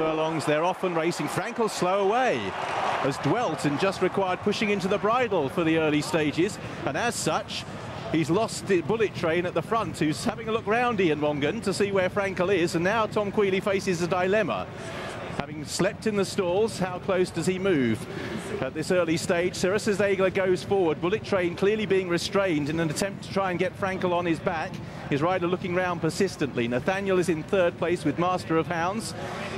furlongs, they're often racing. Frankel slow away, has dwelt and just required pushing into the bridle for the early stages, and as such, he's lost the Bullet Train at the front, who's having a look round, Ian Wongan, to see where Frankel is, and now Tom Queally faces a dilemma. Having slept in the stalls, how close does he move? At this early stage, Cirrus des Aigles goes forward, Bullet Train clearly being restrained in an attempt to try and get Frankel on his back. His rider looking round persistently. Nathaniel is in third place with Master of Hounds.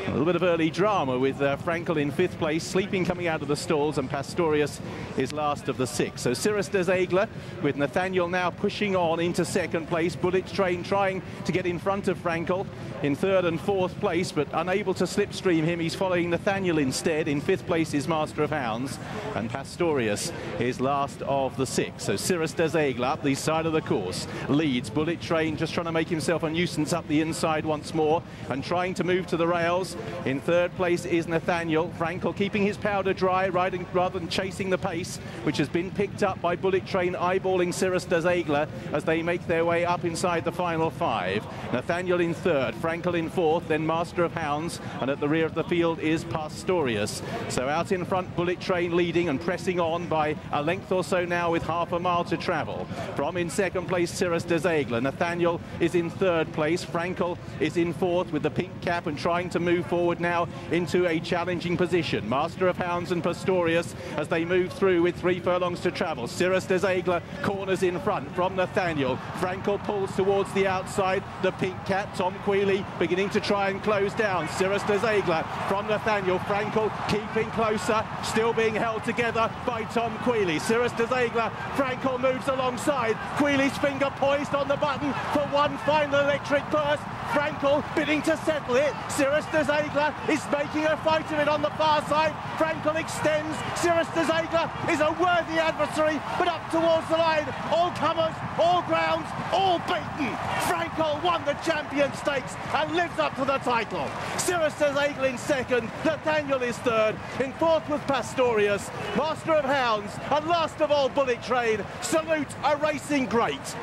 A little bit of early drama with Frankel in fifth place, sleeping coming out of the stalls, and Pastorius is last of the six. So Cirrus des Aigles with Nathaniel now pushing on into second place. Bullet Train trying to get in front of Frankel in third and fourth place, but unable to slipstream him. He's following Nathaniel instead. In fifth place is Master of Hounds, and Pastorius is last of the six. So Cirrus des Aigles up the side of the course leads. Bullet Train just trying to make himself a nuisance up the inside once more and trying to move to the rails. In third place is Nathaniel. Frankel keeping his powder dry, riding rather than chasing the pace, which has been picked up by Bullet Train eyeballing Cirrus des Aigles as they make their way up inside the final five. Nathaniel in third, Frankel in fourth, then Master of Hounds, and at the rear of the field is Pastorius. So out in front, Bullet Train leading and pressing on by a length or so now with half a mile to travel. From in second place, Cirrus des Aigles. Nathaniel is in third place. Frankel is in fourth with the pink cap and trying to move forward now into a challenging position. Master of Hounds and Pastorius as they move through with three furlongs to travel. Cirrus des Aigles corners in front from Nathaniel. Frankel pulls towards the outside. The pink cap, Tom Queally, beginning to try and close down. Cirrus des Aigles from Nathaniel. Frankel keeping closer, still being held together by Tom Queally. Cirrus des Aigles, Frankel moves alongside. Queally's finger poised on the button for one final electric burst. Frankel bidding to settle it. Cirrus des Aigles is making a fight of it on the far side. Frankel extends. Cirrus des Aigles is a worthy adversary, but up towards the line, all comers, all grounds, all beaten. Frankel won the Champion Stakes and lives up to the title. Cirrus des Aigles in second, Nathaniel is third, in fourth with Pastorius, Master of Hounds, and last of all, Bullet Train. Salute a racing great.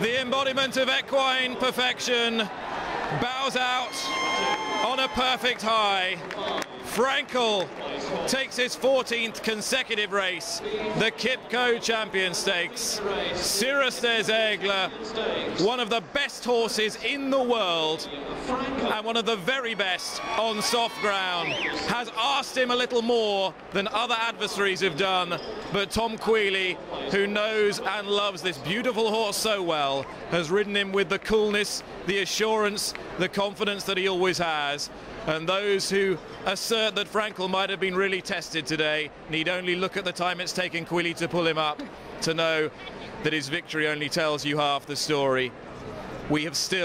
The embodiment of equine perfection bows out on a perfect high. Frankel takes his 14th consecutive race, the Qipco Champion Stakes. Cirrus des Aigles, one of the best horses in the world and one of the very best on soft ground, has asked him a little more than other adversaries have done, but Tom Queally, who knows and loves this beautiful horse so well, has ridden him with the coolness, the assurance, the confidence that he always has. And those who assert that Frankel might have been really tested today need only look at the time it's taken Queally to pull him up to know that his victory only tells you half the story. We have still